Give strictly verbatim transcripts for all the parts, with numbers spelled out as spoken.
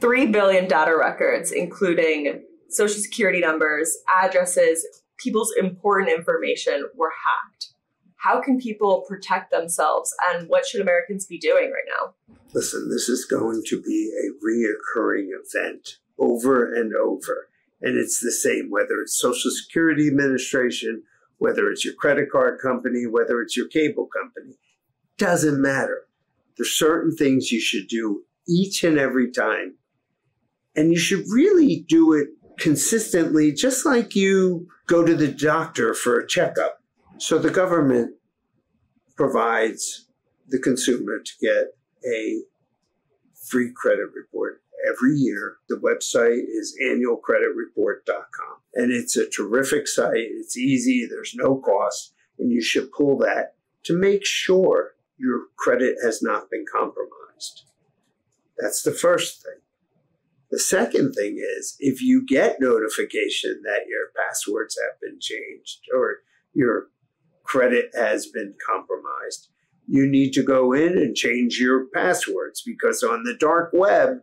three billion data records, including Social Security numbers, addresses, people's important information were hacked. How can people protect themselves, and what should Americans be doing right now? Listen, this is going to be a reoccurring event over and over. And it's the same, whether it's Social Security Administration, whether it's your credit card company, whether it's your cable company, doesn't matter. There's certain things you should do each and every time. And you should really do it consistently, just like you go to the doctor for a checkup. So the government provides the consumer to get a free credit report every year. The website is annual credit report dot com. And it's a terrific site. It's easy. There's no cost. And you should pull that to make sure your credit has not been compromised. That's the first thing. The second thing is, if you get notification that your passwords have been changed or your credit has been compromised, you need to go in and change your passwords, because on the dark web,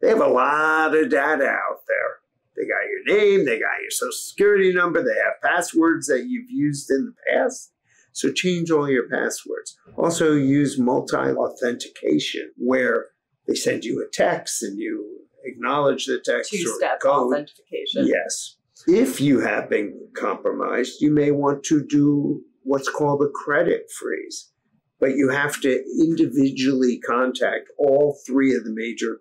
they have a lot of data out there. They got your name, they got your Social Security number, they have passwords that you've used in the past. So change all your passwords. Also use multi-authentication, where they send you a text and you acknowledge the text. Two-step authentication. Yes. If you have been compromised, you may want to do what's called a credit freeze. But you have to individually contact all three of the major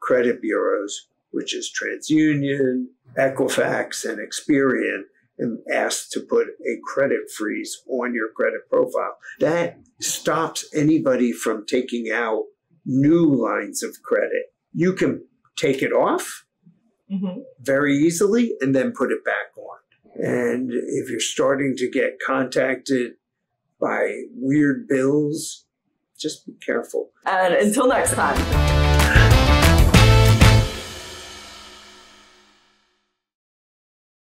credit bureaus, which is TransUnion, Equifax, and Experian, and ask to put a credit freeze on your credit profile. That stops anybody from taking out new lines of credit. You can take it off mm-hmm. very easily and then put it back on. And if you're starting to get contacted by weird bills, just be careful. And until next time.